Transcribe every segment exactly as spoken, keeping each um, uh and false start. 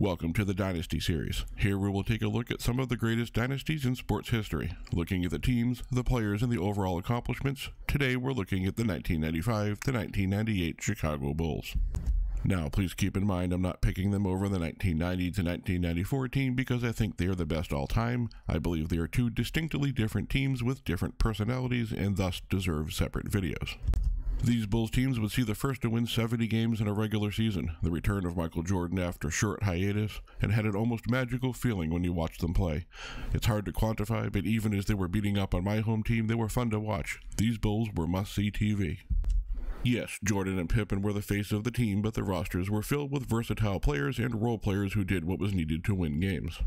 Welcome to the Dynasty Series. Here we will take a look at some of the greatest dynasties in sports history, looking at the teams, the players, and the overall accomplishments. Today we're looking at the nineteen ninety-five to nineteen ninety-eight Chicago Bulls. Now, please keep in mind I'm not picking them over the nineteen ninety to nineteen ninety-four team because I think they are the best all time. I believe they are two distinctly different teams with different personalities and thus deserve separate videos. These Bulls teams would see the first to win seventy games in a regular season, the return of Michael Jordan after a short hiatus, and had an almost magical feeling when you watched them play. It's hard to quantify, but even as they were beating up on my home team, they were fun to watch. These Bulls were must-see T V. Yes, Jordan and Pippen were the face of the team, but the rosters were filled with versatile players and role players who did what was needed to win games.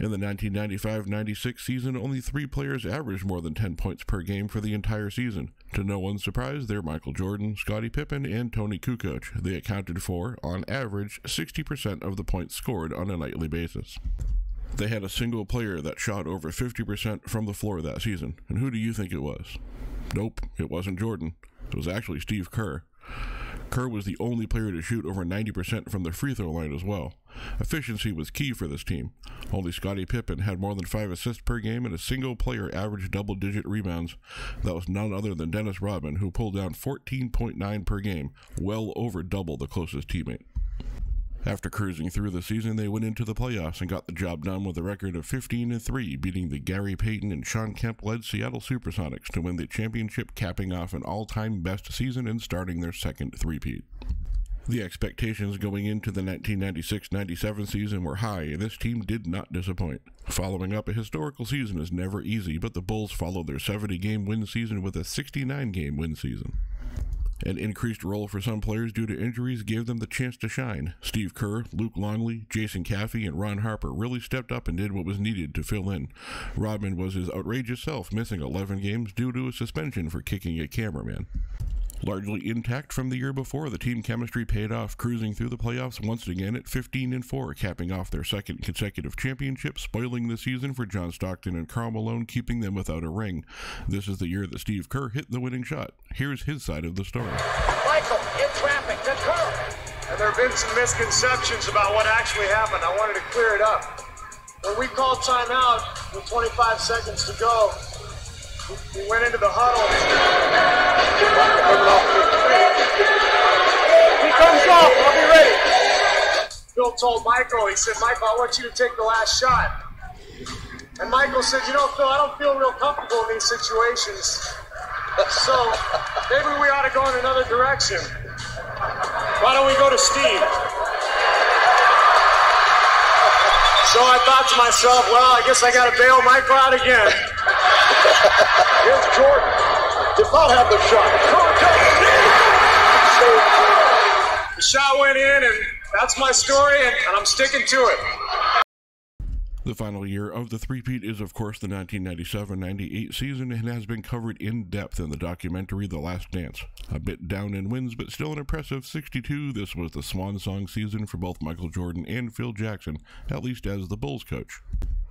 In the nineteen ninety-five ninety-six season, only three players averaged more than ten points per game for the entire season. To no one's surprise, they're Michael Jordan, Scottie Pippen, and Tony Kukoc. They accounted for, on average, sixty percent of the points scored on a nightly basis. They had a single player that shot over fifty percent from the floor that season, and who do you think it was? Nope, it wasn't Jordan. It was actually Steve Kerr. Kerr was the only player to shoot over ninety percent from the free throw line as well. Efficiency was key for this team. Only Scottie Pippen had more than five assists per game and a single player averaged double-digit rebounds. That was none other than Dennis Rodman, who pulled down fourteen point nine per game, well over double the closest teammate. After cruising through the season, they went into the playoffs and got the job done with a record of fifteen and three, beating the Gary Payton and Sean Kemp-led Seattle Supersonics to win the championship, capping off an all-time best season and starting their second three-peat. The expectations going into the nineteen ninety-six ninety-seven season were high, and this team did not disappoint. Following up a historical season is never easy, but the Bulls followed their seventy game win season with a sixty-nine game win season. An increased role for some players due to injuries gave them the chance to shine. Steve Kerr, Luke Longley, Jason Caffey, and Ron Harper really stepped up and did what was needed to fill in. Rodman was his outrageous self, missing eleven games due to a suspension for kicking a cameraman. Largely intact from the year before, the team chemistry paid off, cruising through the playoffs once again at fifteen and four, capping off their second consecutive championship, spoiling the season for John Stockton and Karl Malone, keeping them without a ring. This is the year that Steve Kerr hit the winning shot. Here's his side of the story. Michael, in traffic to Kerr. And there have been some misconceptions about what actually happened. I wanted to clear it up. When we called timeout with twenty-five seconds to go, we went into the huddle. He comes off. I'll be ready. Bill told Michael, he said, Michael, I want you to take the last shot. And Michael said, you know, Phil, I don't feel real comfortable in these situations. So maybe we ought to go in another direction. Why don't we go to Steve? So I thought to myself, well, I guess I got to bail Michael out again. Here's Jordan. Did not have the shot. The shot went in, and that's my story, and, and I'm sticking to it. The final year of the three-peat is, of course, the nineteen ninety-seven ninety-eight season and has been covered in depth in the documentary The Last Dance. A bit down in wins, but still an impressive sixty-two, this was the swan song season for both Michael Jordan and Phil Jackson, at least as the Bulls coach.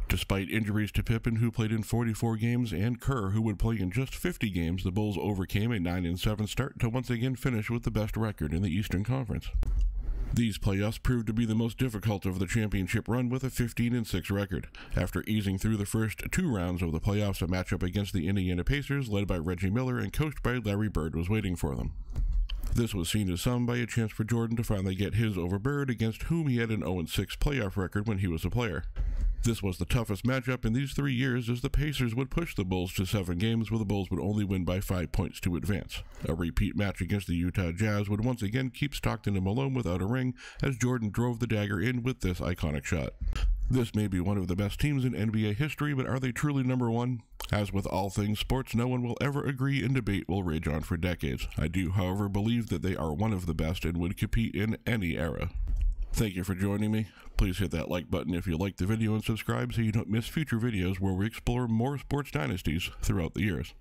Despite injuries to Pippen, who played in forty-four games, and Kerr, who would play in just fifty games, the Bulls overcame a nine and seven start to once again finish with the best record in the Eastern Conference. These playoffs proved to be the most difficult of the championship run with a fifteen and six record. After easing through the first two rounds of the playoffs, a matchup against the Indiana Pacers, led by Reggie Miller and coached by Larry Bird, was waiting for them. This was seen as some by a chance for Jordan to finally get his over Bird, against whom he had an oh and six playoff record when he was a player. This was the toughest matchup in these three years as the Pacers would push the Bulls to seven games where the Bulls would only win by five points to advance. A repeat match against the Utah Jazz would once again keep Stockton and Malone without a ring as Jordan drove the dagger in with this iconic shot. This may be one of the best teams in N B A history, but are they truly number one? As with all things sports, no one will ever agree and debate will rage on for decades. I do, however, believe that they are one of the best and would compete in any era. Thank you for joining me. Please hit that like button if you liked the video and subscribe so you don't miss future videos where we explore more sports dynasties throughout the years.